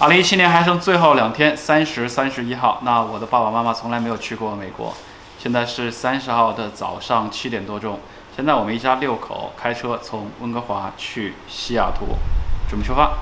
2017年还剩最后2天，30、31号。那我的爸爸妈妈从来没有去过美国，现在是30号的早上7点多钟。现在我们一家6口开车从温哥华去西雅图，准备出发。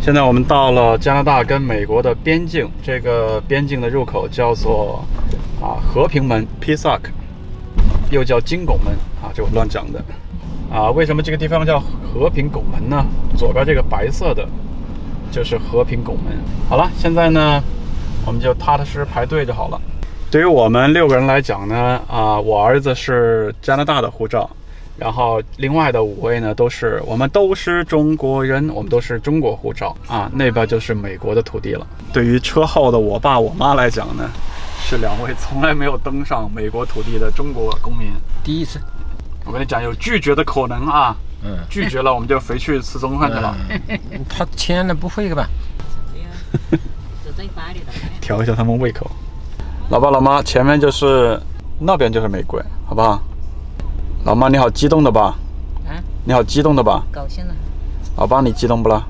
现在我们到了加拿大跟美国的边境，这个边境的入口叫做和平门 （Peacock）， 又叫金拱门就乱讲的为什么这个地方叫和平拱门呢？左边这个白色的就是和平拱门。好了，现在呢，我们就踏踏实实排队就好了。对于我们6个人来讲呢，我儿子是加拿大的护照。 然后另外的5位呢，我们都是中国人，我们都是中国护照那边就是美国的土地了。对于车后的我爸我妈来讲呢，是2位从来没有登上美国土地的中国公民，第一次。我跟你讲，有拒绝的可能拒绝了我们就回去吃中饭去了。他签了不会吧？调一下他们胃口。老爸老妈，前面就是那边就是美国，好不好？ 老妈，你好激动的吧？你好激动的吧？高兴了。老爸，你激动不啦？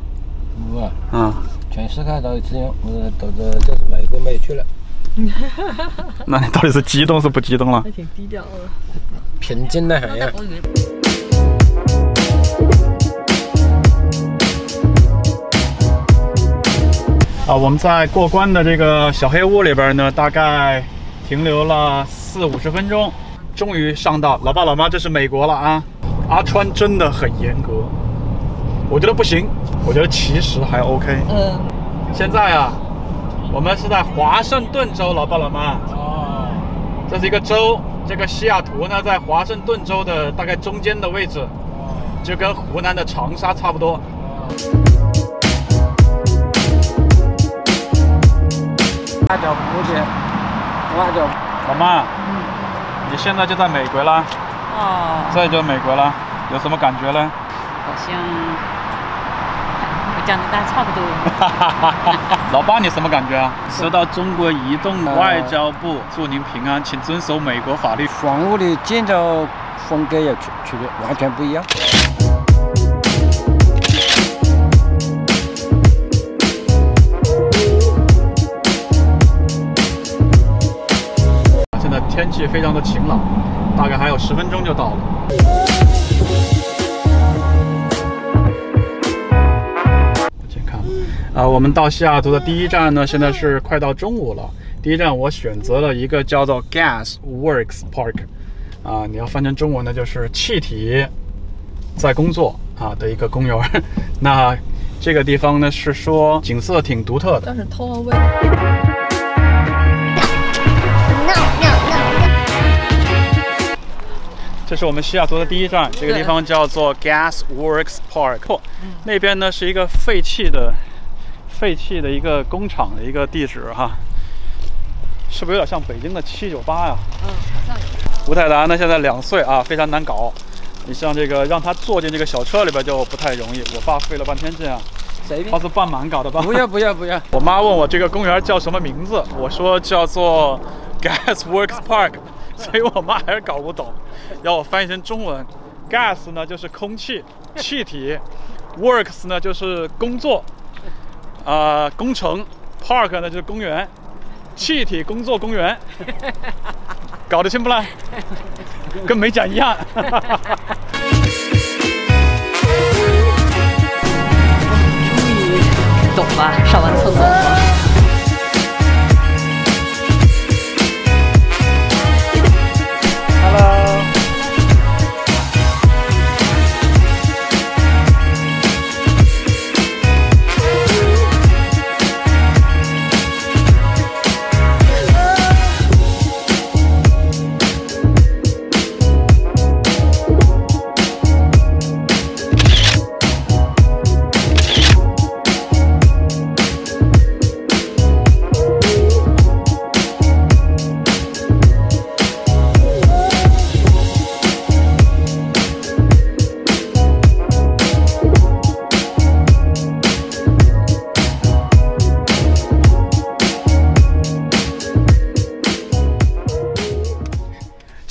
我啊，全世界都只有我就是美国没去了。那你到底是激动是不激动了？还挺低调的，平静的很呀。我们在过关的这个小黑屋里边呢，大概停留了40、50分钟。 终于上到老爸老妈，这是美国了啊！阿川真的很严格，我觉得不行，我觉得其实还 OK。现在我们是在华盛顿州，老爸老妈。这是一个州，这个西雅图呢在华盛顿州的大概中间的位置，就跟湖南的长沙差不多。辣椒蝴蝶，辣椒，老妈。 你现在就在美国啦，这就美国啦，有什么感觉呢？好像和加拿大差不多。老爸，你什么感觉啊？收到中国移动外交部祝您平安，请遵守美国法律。房屋的建造风格也区别完全不一样。 天气非常的晴朗，大概还有10分钟就到了。健康我们到西雅图的第一站呢，现在是快到中午了。第一站我选择了一个叫做 Gas Works Park，你要翻成中文呢就是气体在工作的一个公园。那这个地方呢是说景色挺独特的，但是偷了味。 这是我们西雅图的第一站，这个地方叫做 Gas Works Park。那边呢是一个废弃的一个工厂的一个地址是不是有点像北京的798呀？好像有。吴泰达呢现在2岁非常难搞。你像这个让他坐进这个小车里边就不太容易。我爸费了半天劲。他是办蛮搞的吧？不要！我妈问我这个公园叫什么名字，我说叫做 Gas Works Park。 所以我妈还是搞不懂，要我翻译成中文 ，gas 呢就是空气、气体 ，works 呢就是工作，工程 ，park 呢就是公园，气体工作公园，搞得清不啦？跟没讲一样。终于懂了，上完厕所。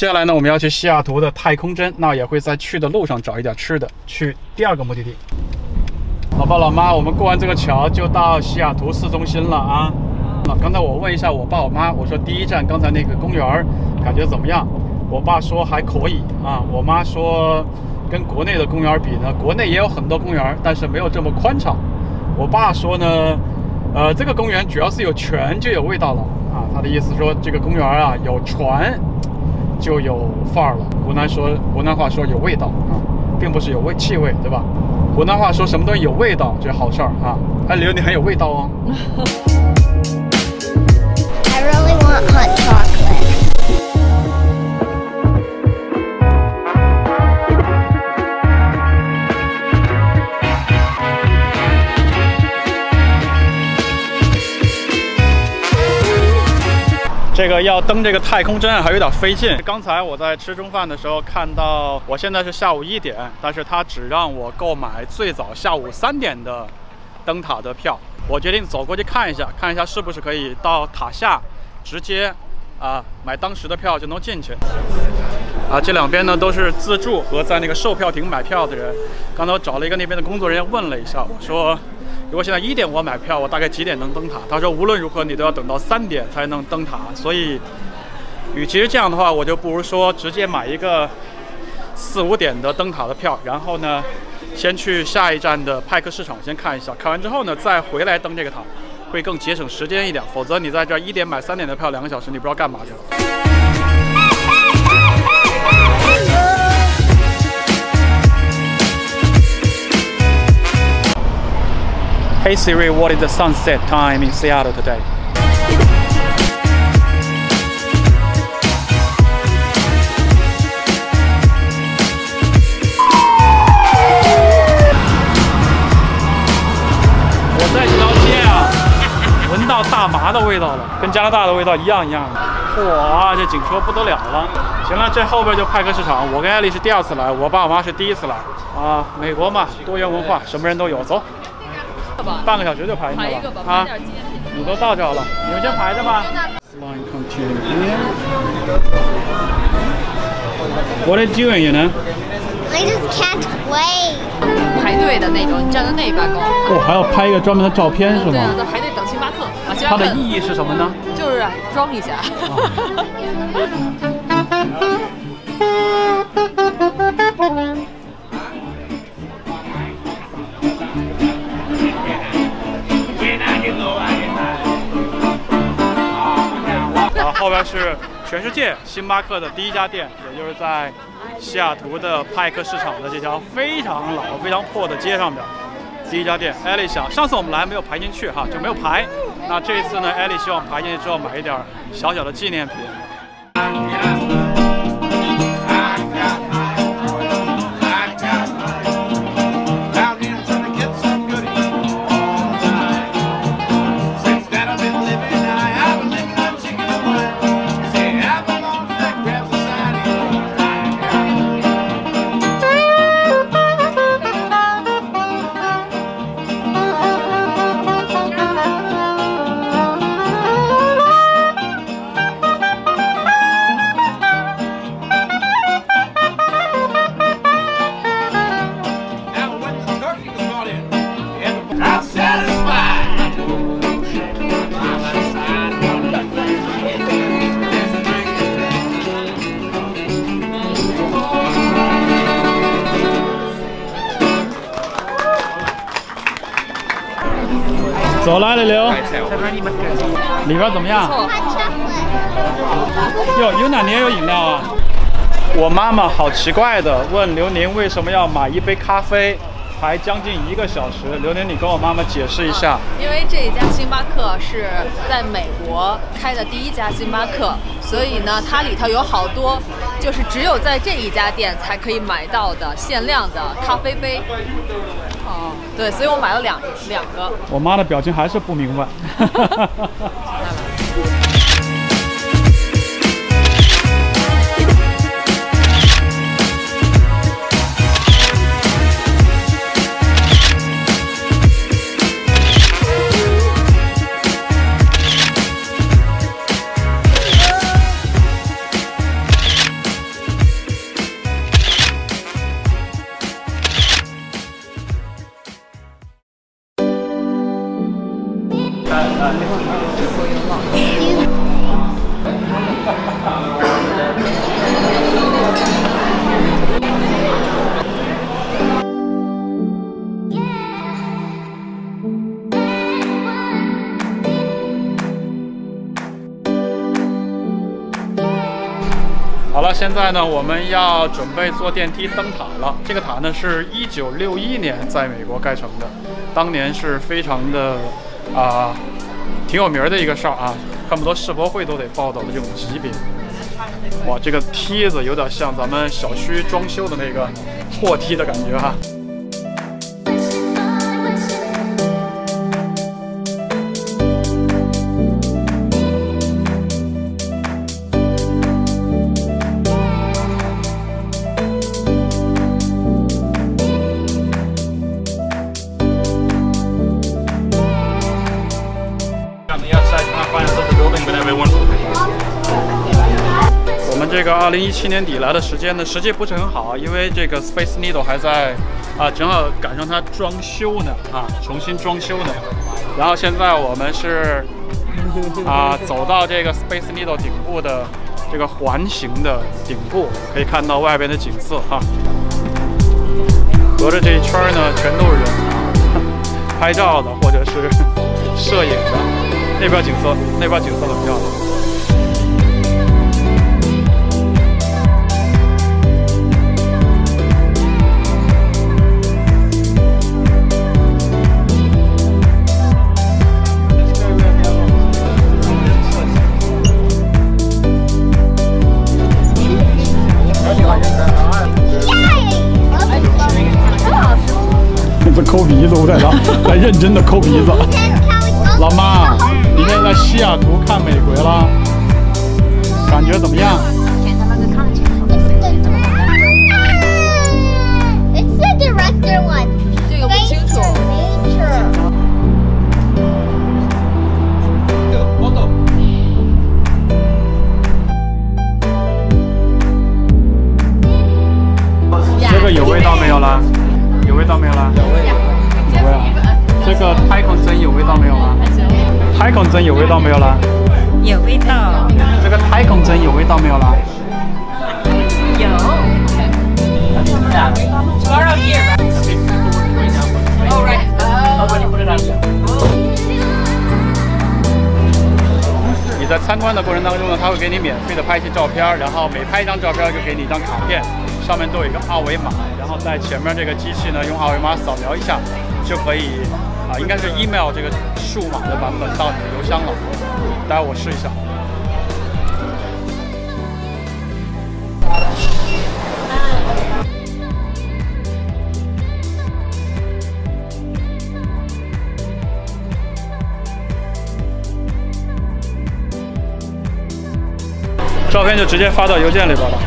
接下来呢，我们要去西雅图的太空针，那也会在去的路上找一点吃的，去第二个目的地。老爸老妈，我们过完这个桥就到西雅图市中心了啊。那刚才我问一下我爸我妈，我说第一站刚才那个公园感觉怎么样？我爸说还可以啊，我妈说跟国内的公园比呢，国内也有很多公园，但是没有这么宽敞。我爸说呢，这个公园主要是有泉就有味道了啊，他的意思说这个公园啊有船就有范儿了。湖南话说有味道啊，并不是有气味，对吧？湖南话说什么东西有味道，这好事儿啊。哎，刘，你很有味道哦。I really want hot chocolate. 这个要登这个太空针还有点费劲。刚才我在吃中饭的时候看到，我现在是下午1点，但是他只让我购买最早下午3点的灯塔的票。我决定走过去看一下是不是可以到塔下直接买当时的票就能进去。啊，这两边呢都是自助和在那个售票亭买票的人。刚才我找了一个那边的工作人员问了一下，我说，如果现在1点我买票，我大概几点能登塔？他说无论如何你都要等到3点才能登塔，所以，与其是这样的话，我就不如说直接买一个4、5点的登塔的票，然后呢，先去下一站的派克市场先看一下，看完之后呢再回来登这个塔，会更节省时间一点。否则你在这1点买3点的票，2个小时你不知道干嘛去了。Hey Siri, what is the sunset time in Seattle today? 我在这条街啊，闻到大麻的味道了，跟加拿大的味道一样的。哇，这景色不得了了！行了，这后边就派克市场。我跟艾丽是2次来，我爸我妈是1次来。啊，美国嘛，多元文化，什么人都有。走。半个小时就排一个吧啊！你都到这了，你们先排着吧。What are you doing, you know? I just can't wait. 排队的那种，你站在那边跟我。还要拍一个专门的照片是吗？对啊，在排队等星巴克。它的意义是什么呢？就是装一下。后边是全世界星巴克的第1家店，也就是在西雅图的派克市场的这条非常老、非常破的街上边，第1家店。艾莉想，上次我们来没有排进去哈，就没有排。那这一次呢，艾莉希望排进去之后买一点小的纪念品。走来了，刘，里边怎么样？哟，有哪年有饮料啊？我妈妈好奇怪的问刘宁为什么要买一杯咖啡，排将近1个小时。刘宁，你跟我妈妈解释一下。因为这一家星巴克是在美国开的第1家星巴克，所以呢，它里头有好多就是只有在这一家店才可以买到的限量的咖啡杯。哦，对，所以我买了两个。我妈的表情还是不明白。好了，现在呢，我们要准备坐电梯登塔了。这个塔呢，是1961年在美国盖成的，当年是非常的挺有名的一个事儿啊，恨不得世博会都得报道的这种级别。哇，这个梯子有点像咱们小区装修的那个货梯的感觉哈。 这个2017年底来的时间呢，实际不是很好，因为这个 Space Needle 还在正好赶上它装修呢重新装修呢。然后现在我们是走到这个 Space Needle 顶部的这个环形的顶部，可以看到外边的景色哈。隔着这一圈呢，全都是人拍照的或者是摄影的。那边景色，那边景色很漂亮。 抠鼻子，我在认真的抠鼻子。老妈，今天在西雅图看美国了，感觉怎么样？ It's the director one. 这个不清楚。这个有味道没有啦？有味道没有啦？ 这个太空针有味道没有啊？太空针有味道没有啦？有味道。这个太空针有味道没有啦？有。Tomorrow here. Oh right. Oh. 你在参观的过程当中呢，他会给你免费的拍一些照片，然后每拍一张照片就给你一张卡片，上面都有一个二维码，然后在前面这个机器呢用二维码扫描一下。 就可以应该是 email 这个数码的版本到你的邮箱了。待会我试一下。照片就直接发到邮件里边了。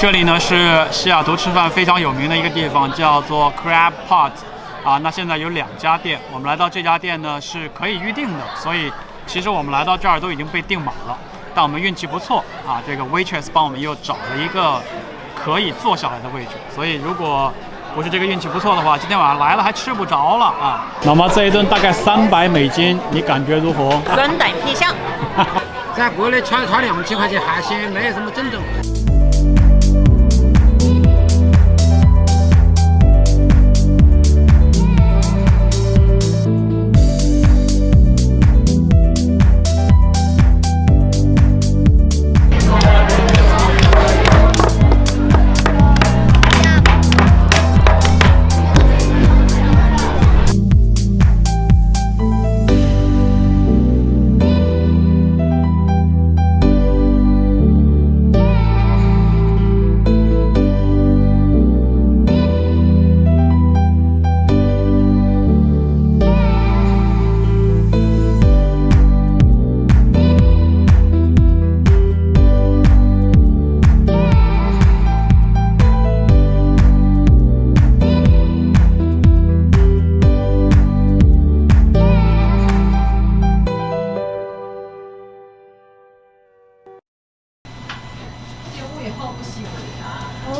这里呢是西雅图吃饭非常有名的一个地方，叫做 Crab Pot 那现在有2家店，我们来到这家店呢是可以预定的，所以其实我们来到这儿都已经被订满了。但我们运气不错这个 waitress 帮我们又找了一个可以坐下来的位置。所以如果不是这个运气不错的话，今天晚上来了还吃不着了啊。那么这一顿大概$300，你感觉如何？三百以上。在国内炒一炒200块钱海鲜，没有什么真正。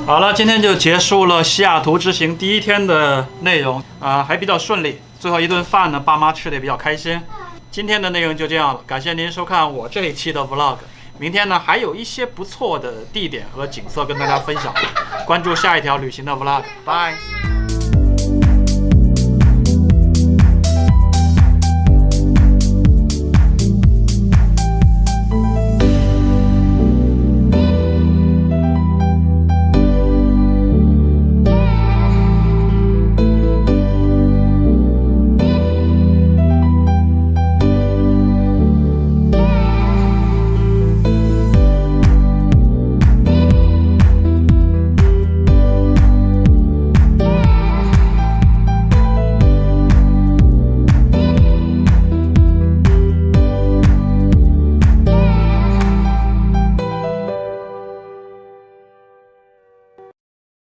好了，今天就结束了西雅图之行第一天的内容啊，还比较顺利。最后一顿饭呢，爸妈吃的也比较开心。今天的内容就这样了，感谢您收看我这一期的 vlog。明天呢，还有一些不错的地点和景色跟大家分享。关注下一条旅行的 vlog， 拜。